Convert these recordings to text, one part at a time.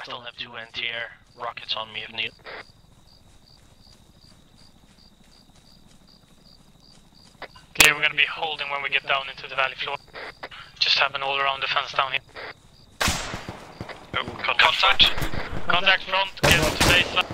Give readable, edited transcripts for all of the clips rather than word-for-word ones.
I still have two NTR rockets on me if needed. Okay, we're gonna be holding when we get down into the valley floor. Just have an all-around defense down here. Oh, contact. Contact front, get to baseline.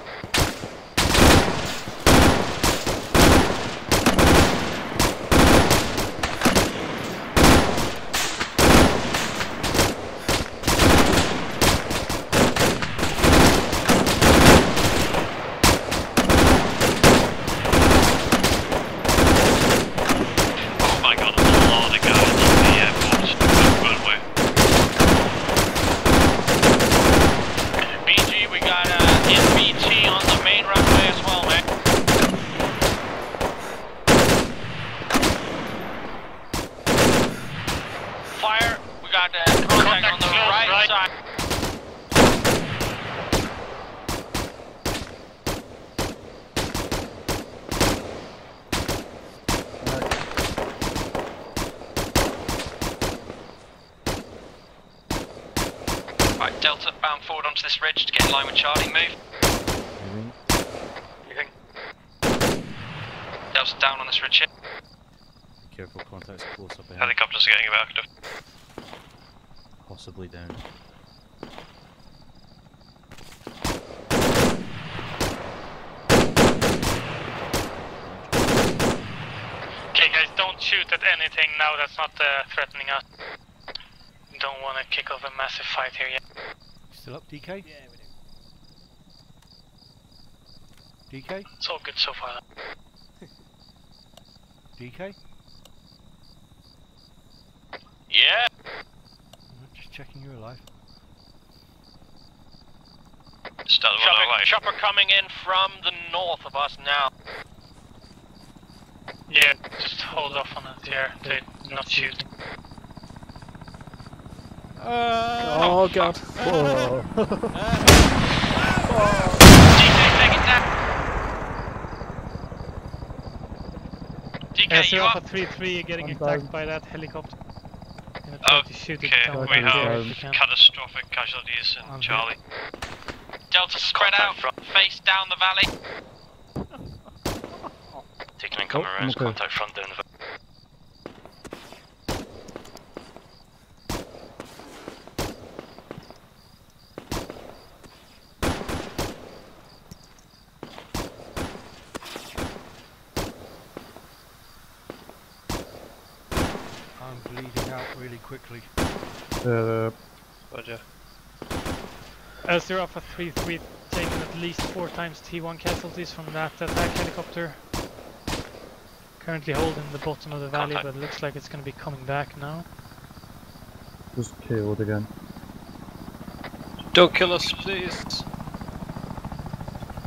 Right, Delta bound forward onto this ridge to get in line with Charlie. Move. Delta's down on this ridge here. Careful, contacts close up ahead. Helicopters are getting active. Possibly down. Okay guys, don't shoot at anything now that's not threatening us. Don't want to kick off a massive fight here yet. Still up, DK? Yeah, we do. DK? It's all good so far. DK? Yeah! Just checking you're alive. Still alive. Chopper coming in from the north of us now. Yeah, just hold off on it here, to not shoot. Oh god. Oh. DK, take it down. DK, you up? 3-3 getting attacked by that helicopter. Okay, we have catastrophic casualties in Charlie. Delta spread out, face down the valley. Taking incoming rounds, contact front down the valley. Quickly. Roger. Zero Alpha 3-3 taken at least 4 times T1 casualties from that attack helicopter. Currently holding the bottom of the valley, but it looks like it's going to be coming back now. Just killed again. Don't kill us, please.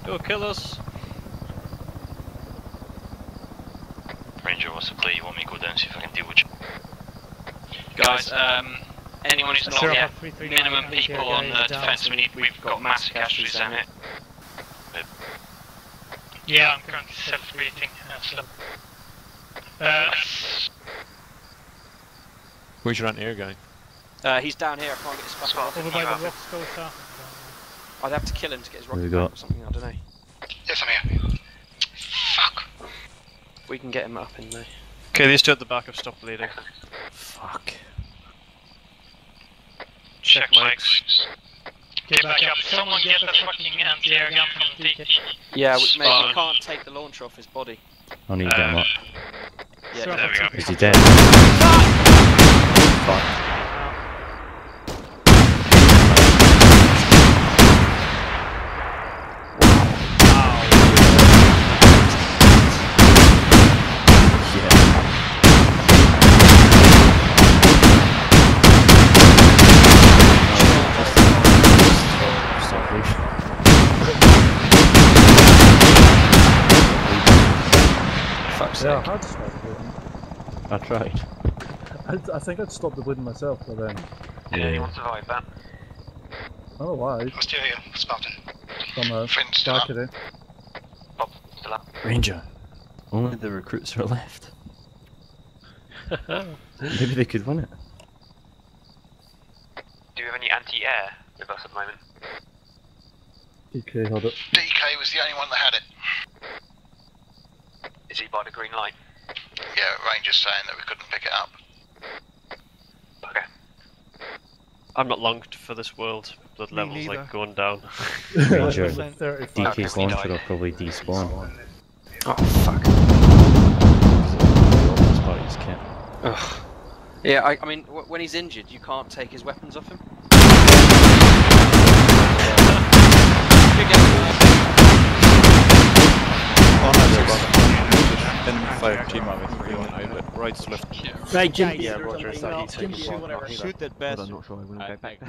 Don't kill us. Ranger, what's the play? You want me to go down and see if I can deal with you? Guys, anyone who's not here, minimum people on the defence, we've got massive casualties in it. Yeah, I'm currently self-breathing. Where's your anti-air going? He's down here, I can't get his spot. Over by the rocks, go south. I'd have to kill him to get his rocket back or something, I don't know. Yes, I'm here. Fuck. We can get him up in there. Okay, these two at the back have stopped bleeding. Fuck. Check legs. Get back up. Someone get the fucking anti-air gun from DK. Yeah, mate, we can't take the launcher off his body. I need them up. Yeah, so there we go. Is he dead? Fuck. Yeah, I had to stop the bleeding. I tried. I think I'd stopped the bleeding myself by then. Did anyone survive that? I'm alive. I'm still here, Spartan. Somehow. Friends still up. Bob, still up. Ranger. Only the recruits are left. Maybe they could win it. Do you have any anti-air? with us at the moment. DK had it. DK was the only one that had it. Is he by the green light? Yeah, Ranger's saying that we couldn't pick it up. Okay. I'm not longed for this world. Blood levels like going down. Ranger, DK's launched will probably despawn. Oh fuck. Ugh. Yeah, I mean, when he's injured, you can't take his weapons off him. Right to left. Right, Jim. Yeah, Roger. Shoot that bastard. I'm not sure I wouldn't go back.